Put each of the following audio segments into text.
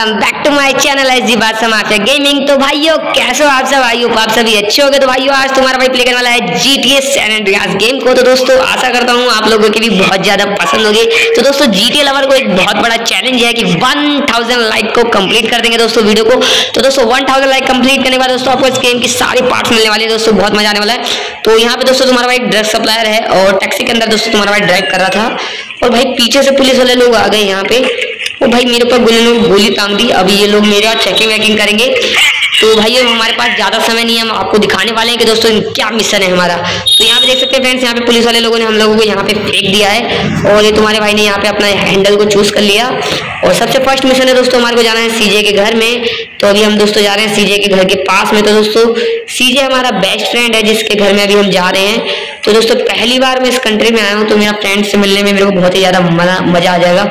Come back to my channel SG Badshah mafia gaming. तो भाइयों कैसे हो आप सब? आई होप आप सभी अच्छे हो गए। तो भाइयों आज तुम्हारा भाई प्ले करने वाला है GTA सैन एंड्रियास गेम को। तो दोस्तों आशा करता हूँ आप लोगों की भी बहुत ज्यादा पसंद होगी। तो दोस्तों GTA लवर को एक बहुत बड़ा चैलेंज है कि 1000 लाइक को कम्प्लीट कर देंगे दोस्तों वीडियो को। तो दोस्तों 1000 लाइक कम्प्लीट करने के बाद दोस्तों आपको इस गेम की सारी पार्ट्स मिलने वाली है। दोस्तों बहुत मजा आने वाला है। तो यहाँ पे दोस्तों तुम्हारा भाई ड्रग सप्लायर है और टैक्सी के अंदर दोस्तों तुम्हारा भाई ड्राइव कर रहा था और भाई पीछे से पुलिस वाले लोग आ गए। यहाँ पे तो भाई मेरे ऊपर गोली ताम दी। अभी ये लोग मेरे चेकिंग वैकिंग करेंगे। तो भाई हमारे पास ज्यादा समय नहीं है, हम आपको दिखाने वाले हैं कि दोस्तों क्या मिशन है हमारा। तो यहाँ पे देख सकते हैं फ्रेंड्स, यहाँ पे पुलिस वाले लोगों ने हम लोगों को यहाँ पे फेंक दिया है और ये तुम्हारे भाई ने यहाँ पे अपना हैंडल को चूज कर लिया। और सबसे फर्स्ट मिशन है दोस्तों हमारे को जाना है सीजे के घर में। तो अभी हम दोस्तों जा रहे हैं सीजे के घर के पास में। तो दोस्तों सीजे हमारा बेस्ट फ्रेंड है जिसके घर में अभी हम जा रहे हैं। तो दोस्तों पहली बार मैं इस कंट्री में आया हूँ तो मेरा फ्रेंड से मिलने में मेरे को बहुत ही ज्यादा मजा आ जाएगा।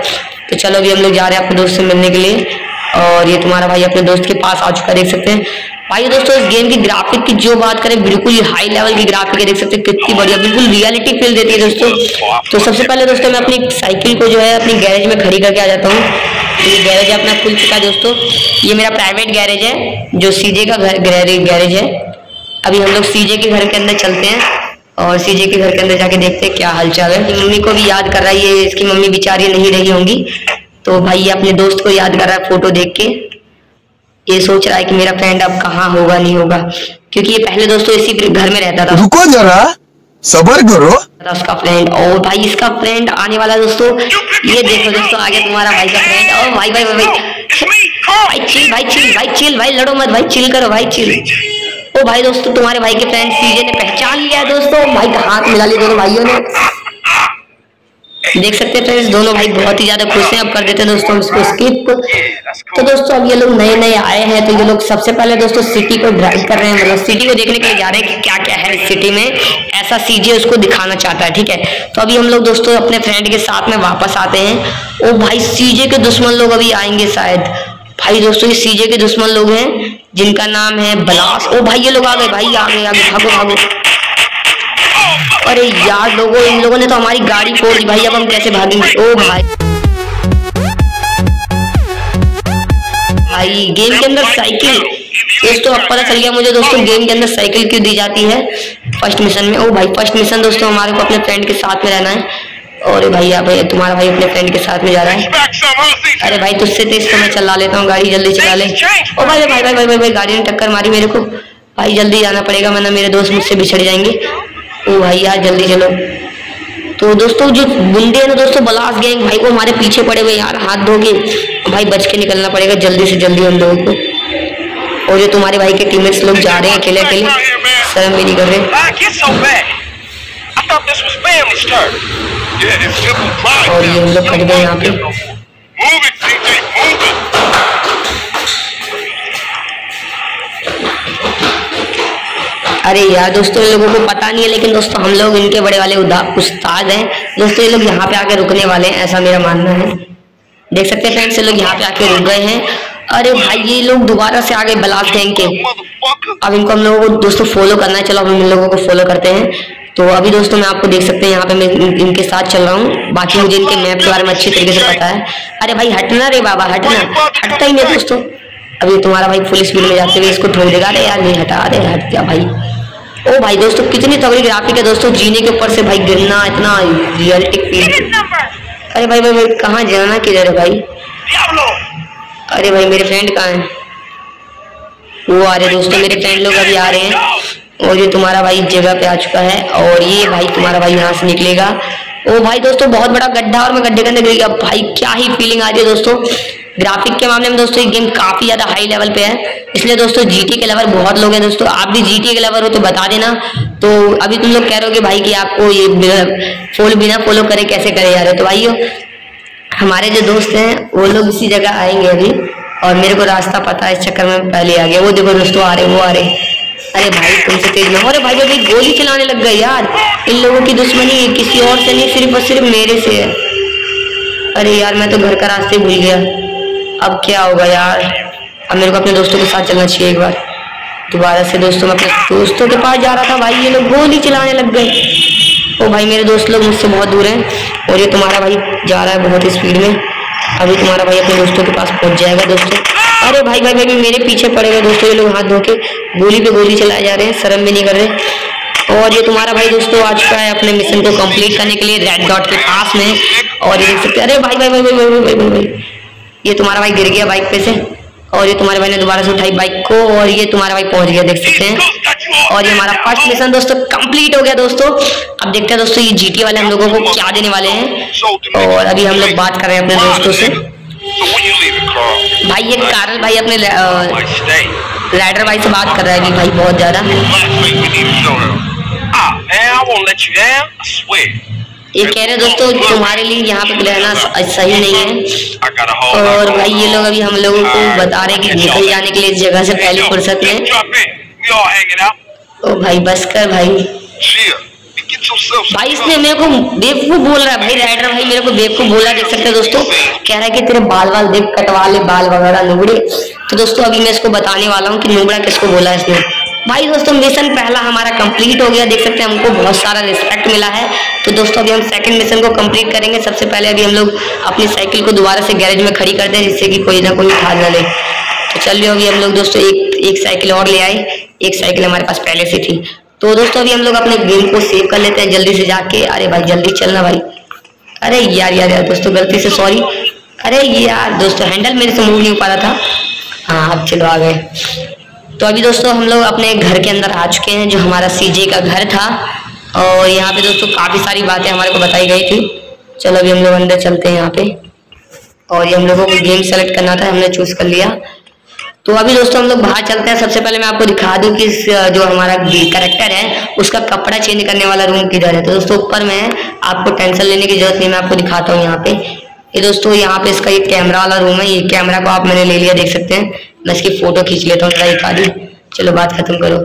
तो चलो अभी हम लोग जा रहे हैं अपने दोस्त से मिलने के लिए। और ये तुम्हारा भाई अपने दोस्त के पास आ चुका है, देख सकते हैं। भाई दोस्तों इस गेम की ग्राफिक की जो बात करें बिल्कुल हाई लेवल की ग्राफिक है, देख सकते हैं कितनी बढ़िया, बिल्कुल रियलिटी फील देती है दोस्तों। तो सबसे पहले दोस्तों मैं अपनी साइकिल को जो है अपनी गैरेज में खड़ी करके आ जाता हूँ। तो ये गैरेज अपना खुल चुका है दोस्तों, ये मेरा प्राइवेट गैरेज है जो सीजे का गैरेज है। अभी हम लोग सीजे के घर के अंदर चलते हैं और सीजे के घर के अंदर जाके देखते हैं क्या हालचाल है। मम्मी को भी याद कर रहा है ये, इसकी मम्मी बेचारी नहीं रही होंगी। तो भाई अपने दोस्त को याद कर रहा है फोटो देख के। ये सोच रहा है कि मेरा फ्रेंड अब कहाँ होगा, नहीं होगा, क्योंकि ये पहले दोस्तों इसी घर में रहता था। रुको जरा सबर करो। उसका फ्रेंड और भाई इसका फ्रेंड आने वाला दोस्तों। ये देखो दोस्तों आगे तुम्हारा भाई का फ्रेंड। और भाई भाई भाई भाई चिल भाई, चिल भाई, चिल भाई, लड़ो मत भाई, चिल करो भाई, चिल। ओ भाई दोस्तों तुम्हारे भाई के फ्रेंड सीजे ने पहचान लिया है दोस्तों। भाई का हाथ मिला लिया दोनों भाइयों ने, देख सकते हैं फ्रेंड्स। दोनों भाई बहुत ही ज्यादा खुश हैं। अब कर देते हैं दोस्तों इसको स्किप। तो दोस्तों अब ये लोग नए नए आए हैं तो ये लोग सबसे पहले दोस्तों सिटी को ड्राइव कर रहे हैं, मतलब सिटी को देखने के लिए जा रहे हैं कि क्या क्या है इस सिटी में, ऐसा सीजे उसको दिखाना चाहता है, ठीक है। तो अभी हम लोग दोस्तों अपने फ्रेंड के साथ में वापस आते हैं। ओ भाई सीजे के दुश्मन लोग अभी आएंगे शायद। भाई दोस्तों ये सीजे के दुश्मन लोग हैं जिनका नाम है बलास। ओ भाई ये लोग आ गए, भाई आ गए, भागो भागो। अरे यार लोगों, इन लोगों ने तो हमारी गाड़ी फोड़ दी भाई, अब हम कैसे भागेंगे। ओ भाई भाई गेम के अंदर साइकिल दोस्तों, अब पता चल गया मुझे दोस्तों गेम के अंदर साइकिल क्यों दी जाती है फर्स्ट मिशन में। ओ भाई फर्स्ट मिशन दोस्तों हमारे को अपने फ्रेंड के साथ में रहना है। और भाई अब तुम्हारा भाई अपने फ्रेंड के साथ में जा रहा है। अरे भाई तुझसे तेज तो मैं चला लेता हूँ, गाड़ी जल्दी चला ले। ओ भाई भाई भाई भाई भाई गाड़ी ने टक्कर मारी मेरे को। भाई जल्दी जाना पड़ेगा वरना मेरे दोस्त मुझसे बिछड़ जाएंगे। ओ भाई यार जल्दी चलो। तो दोस्तों जो गुंडे हैं ना दोस्तों बलास गैंग, भाई वो हमारे पीछे पड़े हुए यार, हाथ धोगे भाई, बच के निकलना पड़ेगा जल्दी से जल्दी उन लोगों को। और जो तुम्हारे भाई के टीममेट्स लोग जा रहे हैं अकेले अकेले, शर्म भी नहीं कर रहे। और ये हम लोग खड़े गए यहाँ पे। अरे यार दोस्तों इन लोगों को पता नहीं है लेकिन दोस्तों हम लोग इनके बड़े वाले उस्ताद हैं दोस्तों। ये लोग यहाँ पे आके रुकने वाले हैं ऐसा मेरा मानना है। देख सकते हैं फ्रेंड्स ये लोग यहाँ पे आके रुक गए हैं। अरे भाई ये लोग दोबारा से आ गए बलास गैंग के। अब इनको हम लोगों को दोस्तों फॉलो करना है। चलो हम इन लोगों को फॉलो करते हैं। तो अभी दोस्तों मैं आपको देख सकते हैं यहाँ पे मैं इनके साथ चल रहा हूँ। बाकी मुझे इनके मैप के बारे में अच्छी तरीके से पता है। अरे भाई हटना रे बाबा हटना, हटता ही नहीं दोस्तों। अभी तुम्हारा भाई पुलिस फील्ड में जाते हुए इसको ठोक देगा। अरे यार नहीं हटा दे, हट गया भाई। ओ भाई दोस्तों कितनी तगड़ी ग्राफिक है दोस्तों, जीने के ऊपर से भाई गिरना, इतना रियलिटिक फील। अरे भाई भाई भाई कहाँ जाना, किधर है भाई? अरे भाई मेरे फ्रेंड कहाँ है? वो आ रहे दोस्तों, मेरे फ्रेंड लोग अभी आ रहे हैं। और ये तुम्हारा भाई जगह पे आ चुका है और ये भाई तुम्हारा भाई यहाँ से निकलेगा। ओ भाई दोस्तों बहुत बड़ा गड्ढा और मैं गड्ढे के अंदर गिर गया भाई, क्या ही फीलिंग आ रही है दोस्तों। ग्राफिक के मामले में दोस्तों ये गेम काफी ज्यादा हाई लेवल पे है, इसलिए दोस्तों जीटी के लेवल बहुत लोग हैं दोस्तों। आप भी जीटी के लेवल हो तो बता देना। तो अभी तुम लोग कह रहे हो कि भाई कि आपको ये बिना फॉलो करे कैसे करे जा रहे। तो भाई हमारे जो दोस्त हैं वो लोग इसी जगह आएंगे अभी और मेरे को रास्ता पता है, इस चक्कर में पहले आ गया। वो देखो दोस्तों आ रहे, वो आ रहे। अरे भाई तुमसे तेज में। अरे भाई भाई गोली चलाने लग गए यार। इन लोगों की दुश्मनी किसी और से नहीं, सिर्फ और सिर्फ मेरे से है। अरे यार मैं तो घर का रास्ते भूल गया, अब क्या होगा यार। अब मेरे को अपने दोस्तों के साथ चलना चाहिए एक बार दोबारा से। दोस्तों मैं अपने दोस्तों के पास जा रहा था, भाई ये लोग गोली चलाने लग गए। ओ भाई मेरे दोस्त लोग मुझसे बहुत दूर हैं। और ये तुम्हारा भाई जा रहा है बहुत स्पीड में। अभी तुम्हारा भाई अपने दोस्तों के पास पहुंच जाएगा दोस्तों। अरे भाई भाई भाई मेरे पीछे पड़े हुए दोस्तों, ये लोग हाथ धो के गोली पे गोली चलाए जा रहे हैं, शर्म भी नहीं कर रहे। और ये तुम्हारा भाई दोस्तों आ चुका है अपने मिशन को कंप्लीट करने के लिए रेड डॉट के पास में। और ये देख सकते अरे भाई भाई भाई भाई भाई भाई भाई भाई ये तुम्हारा भाई गिर गया बाइक पे से, और ये तुम्हारे भाई ने दोबारा से उठाई बाइक को, और ये तुम्हारा भाई पहुंच गया देख सकते हैं। और ये हमारा फर्स्ट मिशन दोस्तों कंप्लीट हो गया दोस्तों। अब देखते हैं दोस्तों ये जीटी वाले हम लोगों को क्या देने वाले हैं। और अभी हम लोग बात कर रहे हैं अपने दोस्तों से। भाई ये कारल भाई अपने राइडर भाई से बात कर रहा है भाई बहुत ज्यादा। ये कह रहे दोस्तों तुम्हारे लिए यहाँ पे रहना सही नहीं है। और भाई ये लोग अभी हम लोगों को बता रहे हैं कि निकल जाने के लिए इस जगह से पहले फुर्सत में। ओ भाई बस कर भाई, भाई इसने मेरे को बेवकूफ बोल रहा है भाई, राइडर भाई मेरे को बेवकूफ बोल रहा है देख सकते हैं दोस्तों। कह रहा है कि तेरे बाल वाल देख कटवा ले बाल वगैरह नुबड़े। तो दोस्तों अभी मैं इसको बताने वाला हूँ कि नुबड़ा किसको बोला है इसने। भाई दोस्तों मिशन पहला हमारा कंप्लीट हो गया देख सकते हैं, हमको बहुत सारा रिस्पेक्ट मिला है। तो दोस्तों अभी हम सेकंड मिशन को कंप्लीट करेंगे। सबसे पहले अभी हम लोग अपनी साइकिल को दोबारा से गैरेज में खड़ी करते हैं जिससे कि कोई ना कोई उठा ना ले। तो चलिए अभी हम लोग दोस्तों एक साइकिल और ले आए, एक साइकिल हमारे पास पहले से थी। तो दोस्तों अभी हम लोग अपने गेम को सेव कर लेते हैं जल्दी से जाके। अरे भाई जल्दी चलना भाई, अरे यार यार यार दोस्तों गलती से सॉरी। अरे यार दोस्तों हैंडल मेरे से मूव नहीं हो पा रहा था। हाँ अब चलो आ गए। तो अभी दोस्तों हम लोग अपने घर के अंदर आ चुके हैं जो हमारा सीजे का घर था। और यहाँ पे दोस्तों काफ़ी सारी बातें हमारे को बताई गई थी। चलो अभी हम लोग अंदर चलते हैं यहाँ पे। और ये हम लोगों को गेम सेलेक्ट करना था, हमने चूज़ कर लिया। तो अभी दोस्तों हम लोग बाहर चलते हैं। सबसे पहले मैं आपको दिखा दूँ कि जो हमारा कैरेक्टर है उसका कपड़ा चेंज करने वाला रूम किधर है। तो दोस्तों ऊपर में आपको टेंशन लेने की जरूरत नहीं, मैं आपको दिखाता हूँ यहाँ पे। ये दोस्तों यहाँ पे इसका ये कैमरा वाला रूम है, ये कैमरा को आप मैंने ले लिया देख सकते हैं। मैं इसकी फोटो खींच लेता हूँ एक आधी। चलो बात खत्म करो।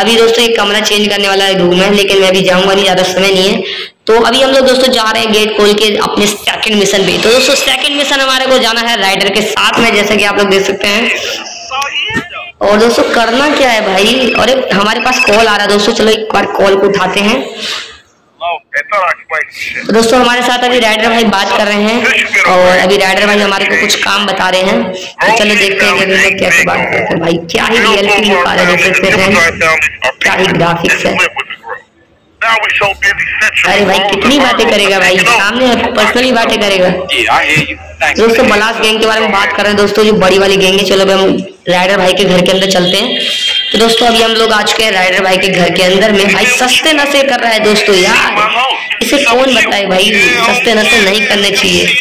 अभी दोस्तों ये कमरा चेंज करने वाला रूम है, लेकिन मैं अभी जाऊँगा नहीं, ज़्यादा समय नहीं है। तो अभी हम लोग दोस्तों जा रहे हैं गेट खोल के अपने सेकंड मिशन पे। तो दोस्तों सेकंड मिशन हमारे को जाना है राइडर के साथ में, जैसा कि आप लोग देख सकते हैं। और दोस्तों करना क्या है भाई, अरे हमारे पास कॉल आ रहा है दोस्तों, चलो एक बार कॉल को उठाते हैं। दोस्तों हमारे साथ अभी राइडर भाई बात कर रहे हैं, और अभी राइडर भाई हमारे को कुछ काम बता रहे हैं। तो चलो देखते हैं कि अभी कैसे बात करते हैं भाई। क्या ही रियलिटी में पाला देख सकते हैं, क्या ही ग्राफिक्स है। अरे भाई कितनी बातें करेगा भाई, सामने पर्सनली बातें करेगा। दोस्तों बलास गैंग के बारे में बात कर रहे हैं दोस्तों, जो बड़ी वाली गैंग है। चलो अब हम राइडर भाई के घर के अंदर चलते हैं। तो दोस्तों अभी हम लोग आ चुके हैं राइडर भाई के घर के अंदर में। भाई सस्ते नशे कर रहा है दोस्तों, यार इसे कौन बताए भाई, सस्ते नशे नहीं करने चाहिए।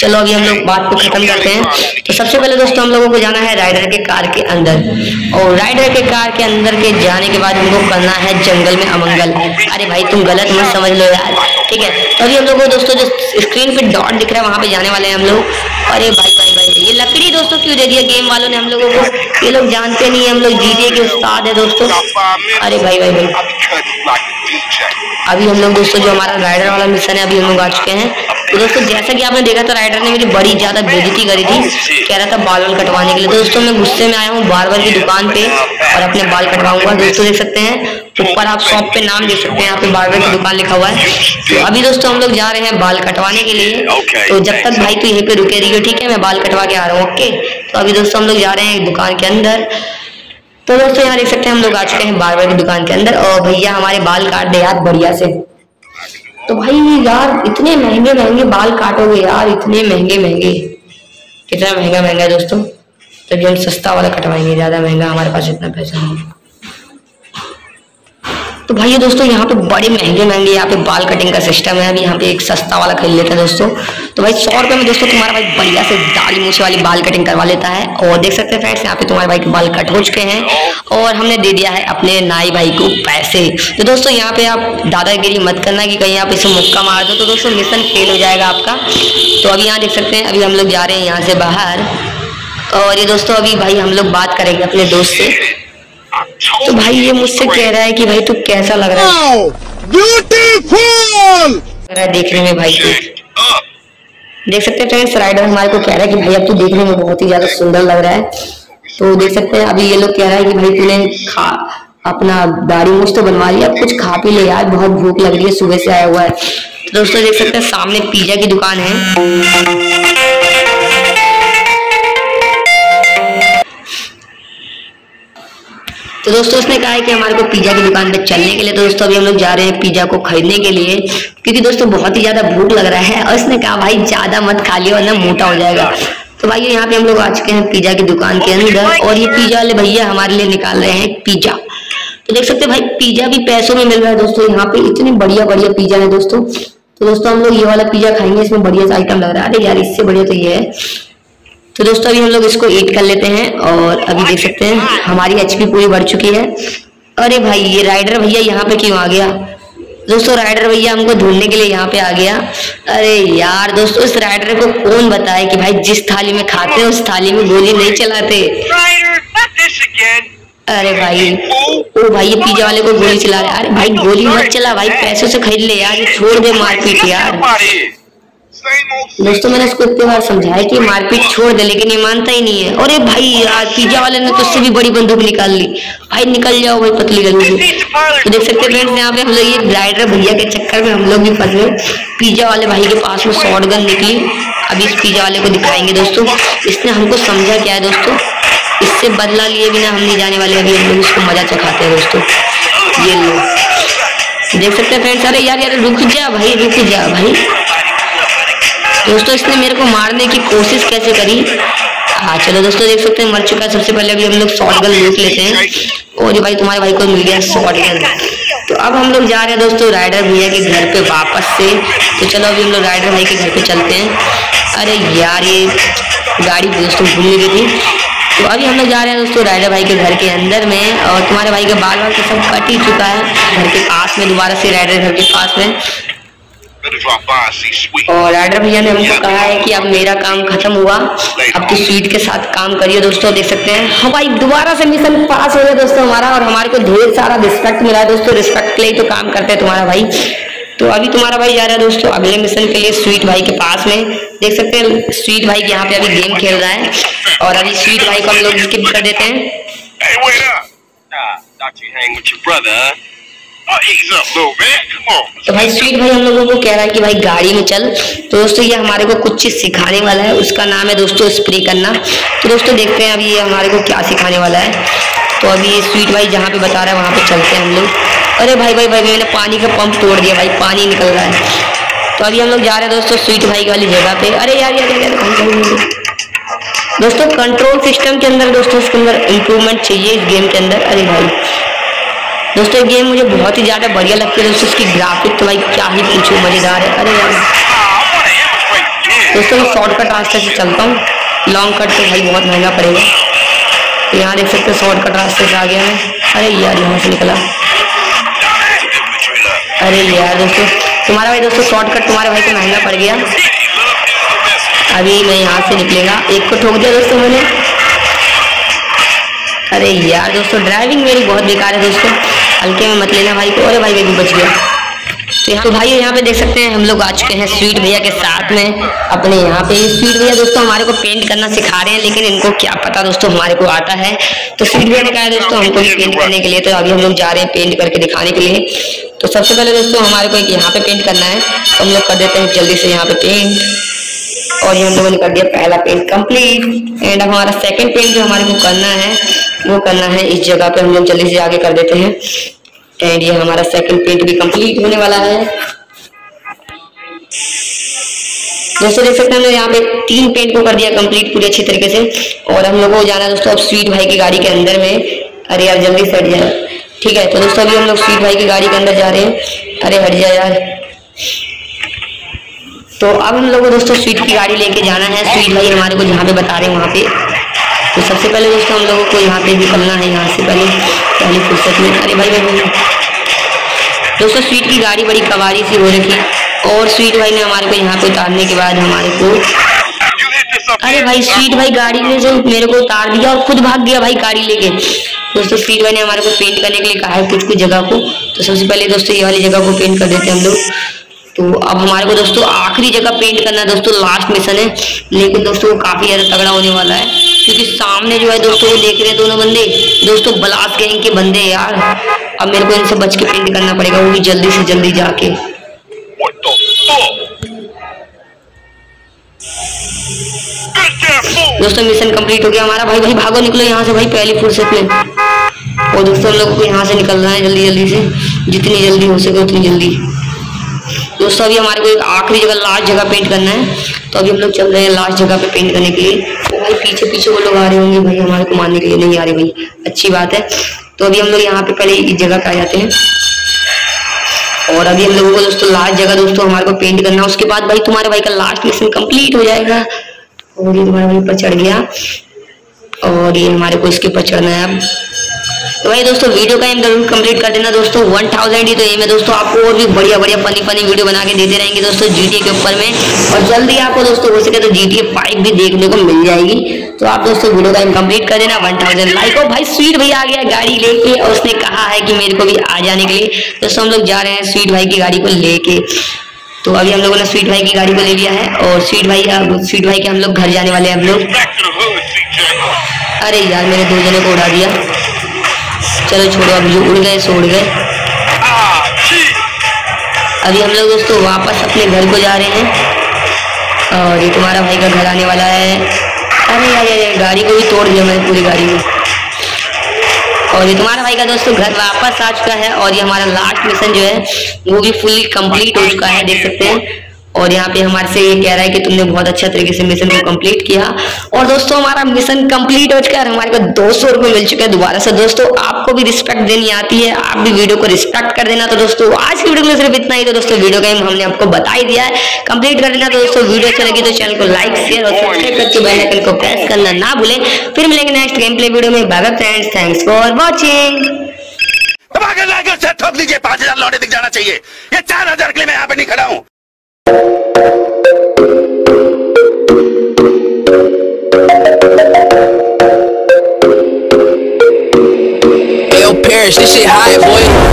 चलो अभी हम लोग बात को खत्म करते हैं। तो सबसे पहले दोस्तों हम लोगों को जाना है राइडर के कार के अंदर, और राइडर के कार के अंदर के जाने के बाद हमको करना है जंगल में अमंगल। अरे भाई तुम गलत मत समझ लो यार, ठीक है। तो अभी हम लोग को दोस्तों जो स्क्रीन पे डॉट दिख रहा है वहाँ पे जाने वाले हैं हम लोग। अरे भाई भाई भाई ये लकड़ी दोस्तों क्यों दे दिया गेम वालों ने हम लोगों को, ये लोग जानते नहीं है हम लोग जीटीए के उस्ताद है दोस्तों। अरे भाई भाई भाई अभी हम लोग दोस्तों जो हमारा राइडर वाला मिशन है अभी हम लोग आ चुके हैं। तो दोस्तों जैसा कि आपने देखा था राइडर ने मेरी बड़ी ज्यादा बेइज्जती करी थी, कह रहा था बाल वाल कटवाने के लिए। तो दोस्तों मैं गुस्से में आया हूँ बार्बर की दुकान पे और अपने बाल कटवाऊंगा। दोस्तों देख सकते हैं ऊपर आप शॉप पे नाम देख सकते हैं, यहाँ पे बार्बर की दुकान लिखा हुआ है। तो अभी दोस्तों हम लोग जा रहे हैं बाल कटवाने के लिए। तो जब तक भाई तू यहीं पे रुके रहियो, ठीक है, मैं बाल कटवा के आ रहा हूँ, ओके। तो अभी दोस्तों हम लोग जा रहे हैं दुकान के अंदर। तो दोस्तों यहाँ देख सकते हैं हम लोग आ चुके हैं बार्बर की दुकान के अंदर, और भैया हमारे बाल काट दे यार बढ़िया से। तो भाई यार इतने महंगे महंगे बाल काटोगे यार, इतने महंगे महंगे, कितना महंगा महंगा है दोस्तों। तभी हम सस्ता वाला कटवाएंगे, ज्यादा महंगा हमारे पास इतना पैसा नहीं। तो भाई दोस्तों यहाँ पे बड़े महंगे महंगे यहाँ पे बाल कटिंग का सिस्टम है। अभी यहाँ पे एक सस्ता वाला खरीद लेते हैं दोस्तों। तो भाई 100 रुपये में दोस्तों तुम्हारा भाई बढ़िया से दाढ़ी मूछे वाली बाल कटिंग करवा लेता है। और देख सकते हैं फ्रेंड्स यहाँ पे तुम्हारे भाई के बाल कट हो चुके हैं, और हमने दे दिया है अपने नाई भाई को पैसे। तो दोस्तों यहाँ पे आप दादागिरी मत करना कि कहीं आप इसे मुक्का मार दो तो दोस्तों मिशन फेल हो जाएगा आपका। तो अभी यहाँ देख सकते हैं अभी हम लोग जा रहे हैं यहाँ से बाहर। और ये दोस्तों अभी भाई हम लोग बात करेंगे अपने दोस्त से। तो भाई ये मुझसे कह रहा है कि भाई तू कैसा लग रहा है, ब्यूटीफुल लग रहा है देखने में भाई तू। देख सकते हैं फ्रेंड्स राइडर हमारे को कह रहा है कि भाई अब तो देखने में बहुत ही ज्यादा सुंदर लग रहा है। तो देख सकते हैं अभी ये लोग कह रहा है कि भाई तूने अपना दाढ़ी मूछ तो बनवा लिया, कुछ खा पी ले यार, बहुत भूख लग रही है, सुबह से आया हुआ है। तो दोस्तों देख सकते हैं सामने पिज्जा की दुकान है। दोस्तों उसने कहा है कि हमारे को पिज्जा की दुकान पे चलने के लिए। तो दोस्तों अभी हम लोग जा रहे हैं पिज्जा को खरीदने के लिए, क्योंकि दोस्तों बहुत ही ज्यादा भूख लग रहा है। और उसने कहा भाई ज्यादा मत खा लियो वरना मोटा हो जाएगा। तो भाई यहाँ पे हम लोग आ चुके हैं पिज्जा की दुकान के अंदर, और ये पिज्जा वाले भैया हमारे लिए निकाल रहे हैं पिज्जा। तो देख सकते हैं भाई पिज्जा भी पैसों में मिल रहा है दोस्तों, यहाँ पे इतने बढ़िया बढ़िया पिज्जा है दोस्तों। तो दोस्तों हम लोग ये वाला पिज्जा खाएंगे, इसमें बढ़िया सा आइटम लग रहा है। अरे यार इससे बढ़िया तो ये है। तो दोस्तों अभी हम लोग इसको ईट कर लेते हैं, और अभी देख सकते हैं हमारी एचपी पूरी बढ़ चुकी है। अरे भाई ये राइडर भैया यहाँ पे क्यों आ गया? दोस्तों राइडर भैया हमको ढूंढने के लिए यहाँ पे आ गया। अरे यार दोस्तों इस राइडर को कौन बताए कि भाई जिस थाली में खाते हैं उस थाली में गोली नहीं चलाते। अरे भाई ओ भाई ये पिज्जा वाले को गोली चला रहा है। अरे भाई गोली मत चला भाई, पैसों से खरीद ले यार, छोड़ दे मारपीट यार। दोस्तों मैंने उसको इतनी बार समझाया कि मारपीट छोड़ दे, लेकिन ये मानता ही नहीं है। अरे भाई यार पिज्जा वाले ने तो उससे भी बड़ी बंदूक निकाल ली। भाई निकल जाओ भाई पतली गली से। तो देख सकते फ्रेंड्स यहाँ पे हम लोग ये राइडर भैया के चक्कर में हम लोग भी फंस गए। पिज्जा वाले भाई के पास में शॉटगन निकली। अभी इस पिज्जा वाले को दिखाएंगे दोस्तों इसने हमको समझा क्या है। दोस्तों इससे बदला लिए बिना हम नहीं जाने वाले, अभी हम लोग इसको मजा चखाते हैं दोस्तों। ये लो देख सकते हैं फ्रेंड्स। अरे यार यार रुक जा भाई, रुक जा भाई। दोस्तों इसने मेरे को मारने की कोशिश कैसे करी। हाँ चलो दोस्तों देख सकते हैं मर चुका है। सबसे पहले अभी हम लोग शॉटगन लूट लेते हैं। और जो भाई तुम्हारे भाई को मिल गया शॉटगन। तो अब हम लोग जा रहे हैं दोस्तों राइडर भैया के घर पे वापस से। तो चलो अभी हम लोग राइडर भाई के घर पे चलते हैं। अरे यार ये गाड़ी दोस्तों भूल गई थी। तो अभी हम लोग जा रहे हैं दोस्तों राइडर भाई के घर के अंदर में, और तुम्हारे भाई का बाल वाल सब कट ही चुका है घर के पास में। दोबारा से राइडर घर के पास में, और राइडर भैया ने हमको कहा है कि अब मेरा काम खत्म हुआ, अब तो स्वीट के साथ काम करिए। दोस्तों देख सकते हैं हम भाई दोबारा से मिशन पास हो गया दोस्तों हमारा, और हमारे को ढेर सारा रिस्पेक्ट मिला है दोस्तों। रिस्पेक्ट के लिए तो काम करते हैं तुम्हारा भाई। तो अभी तुम्हारा भाई जा रहा है दोस्तों अगले मिशन के लिए स्वीट भाई के पास में। देख सकते हैं स्वीट भाई के यहाँ पे अभी गेम खेल रहा है, और अभी स्वीट भाई को हम लोग स्किप कर देते हैं। तो भाई स्वीट भाई हम लोगों को कह रहा है कि भाई गाड़ी में चल। तो दोस्तों ये हमारे को कुछ चीज सिखाने वाला है, उसका नाम है दोस्तों स्प्रे करना। तो दोस्तों देखते हैं अभी ये हमारे को क्या सिखाने वाला है। तो अभी स्वीट भाई जहाँ पे बता रहा है वहाँ पे चलते हैं हम लोग। अरे भाई भाई भाई मैंने पानी का पंप तोड़ दिया भाई, पानी निकल रहा है। तो अभी हम लोग जा रहे हैं दोस्तों स्वीट भाई वाली जगह पे। अरे यार यार यार, यार। दोस्तों कंट्रोल सिस्टम के अंदर दोस्तों उसके अंदर इम्प्रूवमेंट चाहिए इस गेम के अंदर। अरे भाई दोस्तों ये गेम मुझे बहुत ही ज़्यादा बढ़िया लगती है दोस्तों, उसकी ग्राफिक तो भाई क्या ही पूछो, मज़ेदार है। अरे यार दोस्तों मैं शॉर्टकट रास्ते से चलता हूँ, लॉन्ग कट तो भाई बहुत महंगा पड़ेगा। तो यहाँ देख सकते हैं शॉर्टकट रास्ते से आ गया है। अरे यार यहाँ से निकला। अरे यार दोस्तों तुम्हारा भाई दोस्तों शॉर्टकट तुम्हारे भाई को महंगा पड़ गया। अभी मैं यहाँ से निकलेगा, एक को ठोक दिया दोस्तों मैंने। अरे यार दोस्तों ड्राइविंग मेरी बहुत बेकार है दोस्तों, हल्के में मत लेना भाई को। अरे भाई भाई भी बच गया। तो भाई यहाँ पे देख सकते हैं हम लोग आ चुके हैं स्वीट भैया के साथ में अपने यहाँ पे। स्वीट भैया दोस्तों हमारे को पेंट करना सिखा रहे हैं, लेकिन इनको क्या पता दोस्तों हमारे को आता है। तो स्वीट भैया ने कहा दोस्तों हमको भी पेंट करने के लिए। तो अभी हम लोग जा रहे हैं पेंट करके दिखाने के लिए। तो सबसे पहले दोस्तों हमारे को एक यहाँ पे पेंट करना है, तो हम लोग कर देते हैं जल्दी से यहाँ पे पेंट। और ये हम लोगों ने कर दिया पहला पेंट कम्प्लीट। एंड हमारा सेकेंड पेंट जो हमारे को करना है वो करना है इस जगह पे, हम लोग जल्दी से आगे कर देते हैं। एंड ये हमारा सेकंड पेंट भी कंप्लीट होने वाला है। दोस्तों देख सकते हैं हमने यहाँ पे 3 पेंट को कर दिया कंप्लीट पूरी अच्छी तरीके से। और हम लोगों को जाना है दोस्तों अब स्वीट भाई की गाड़ी के अंदर में। अरे यार जल्दी से हट जाए, ठीक है। तो दोस्तों अभी हम लोग स्वीट भाई की गाड़ी के अंदर जा रहे हैं। अरे हट जाए यार। तो अब हम लोग दोस्तों स्वीट की गाड़ी लेके जाना है, स्वीट भाई हमारे को जहाँ पे बता रहे हैं वहाँ पे। तो सबसे पहले दोस्तों हम लोगों को यहाँ पे निकलना है यहाँ से पहले फुर्सत में। अरे भाई भाई दोस्तों स्वीट की गाड़ी बड़ी कवारी सी हो रखी, और स्वीट भाई ने हमारे को यहाँ पे उतारने के बाद हमारे को, अरे भाई स्वीट भाई गाड़ी ने जो मेरे को उतार दिया और खुद भाग गया भाई गाड़ी लेके। दोस्तों स्वीट भाई ने हमारे को पेंट करने के लिए कहा है कुछ कुछ जगह को। तो सबसे पहले दोस्तों ये वाली जगह को पेंट कर देते हैं हम लोग। तो अब हमारे को दोस्तों आखिरी जगह पेंट करना है दोस्तों, लास्ट मिशन है, लेकिन दोस्तों वो काफी ज्यादा तगड़ा होने वाला है, क्योंकि सामने जो है दोस्तों वो देख रहे हैं दोनों बंदे दोस्तों बलास गैंग के बंदे यार। अब मेरे को इनसे बच के पेंट करना पड़ेगा, वो भी जल्दी से जल्दी जाके। दोस्तों मिशन कंप्लीट हो गया हमारा। भाई भाई भागो निकलो यहाँ से भाई पहली फुर्सत में। और दोस्तों लोग को यहाँ से निकलना है जल्दी जल्दी से, जितनी जल्दी हो सके उतनी जल्दी। दोस्तों अभी हमारे को एक आखिरी जगह लास्ट जगह पेंट करना है, तो अभी हम लोग चल रहे हैं लास्ट जगह पे पेंट करने के लिए। तो भाई पीछे पीछे वो लोग आ रहे होंगे भाई, हमारे को मारने के लिए नहीं आ रहे भाई, अच्छी बात है। तो अभी हम लोग यहाँ पे पहले इस जगह पे आ जाते हैं, और अभी हम लोगों को दोस्तों लास्ट जगह दोस्तों हमारे को पेंट करना है। उसके बाद भाई तुम्हारे भाई का लास्ट मिशन कंप्लीट हो जाएगा। और ये तुम्हारे भाई पर चढ़ गया, और ये हमारे को इसके पर चढ़ना है अब। तो भाई दोस्तों वीडियो का एम जरूर कंप्लीट कर देना दोस्तों 1000 ही। तो ये मैं दोस्तों आपको और भी बढ़िया बढ़िया फनी फनी वीडियो बना के देते रहेंगे दोस्तों GTA के ऊपर में। और जल्दी आपको दोस्तों हो सके तो GTA 5 भी देखने को मिल जाएगी। तो आप दोस्तों वीडियो का एम कंप्लीट कर देना 1000 लाइक। और भाई स्वीट भाई आ गया गाड़ी लेके, और उसने कहा है कि मेरे को भी आ जाने के लिए। दोस्तों हम लोग जा रहे हैं स्वीट भाई की गाड़ी को लेके। तो अभी हम लोगों ने स्वीट भाई की गाड़ी को ले लिया है, और स्वीट भाई के हम लोग घर जाने वाले हैं हम लोग। अरे यार मैंने 2 जनों को उड़ा दिया, चलो छोड़ो। अब जो उड़ गए सो उड़ गए। अभी हम लोग दोस्तों वापस अपने घर को जा रहे हैं, और ये तुम्हारा भाई का घर आने वाला है। अरे यार गाड़ी को भी तोड़ दिया मैंने, पूरी गाड़ी में। और ये तुम्हारा भाई का दोस्तों घर वापस आ चुका है, और ये हमारा लास्ट मिशन जो है वो भी फुल कंप्लीट हो चुका है, देख सकते हैं। और यहाँ पे हमारे से ये कह रहा है कि तुमने बहुत अच्छा तरीके से मिशन को कंप्लीट किया। और दोस्तों हमारा मिशन कंप्लीट हो चुका है, हमारे को 200 रुपये मिल चुका है दोबारा से। दोस्तों आपको भी रिस्पेक्ट देनी आती है, आप भी वीडियो को रिस्पेक्ट कर देना। तो दोस्तों आज की वीडियो में सिर्फ इतना ही। तो दोस्तों वीडियो का हमने आपको बता ही दिया है, कंप्लीट कर देना। तो दोस्तों वीडियो अच्छी लगी तो चैनल को लाइक शेयर और सब्सक्राइब करके बेल आइकन को प्रेस करना ना भूलें। फिर मिलेंगे नेक्स्ट गेम प्ले वीडियो में। Bye bye friends, thanks for watching. ठोक लीजिए, 5000 लौटे दिख जाना चाहिए। ये 4000 के लिए मैं यहाँ पे नहीं खड़ा हूँ। This shit high, boy.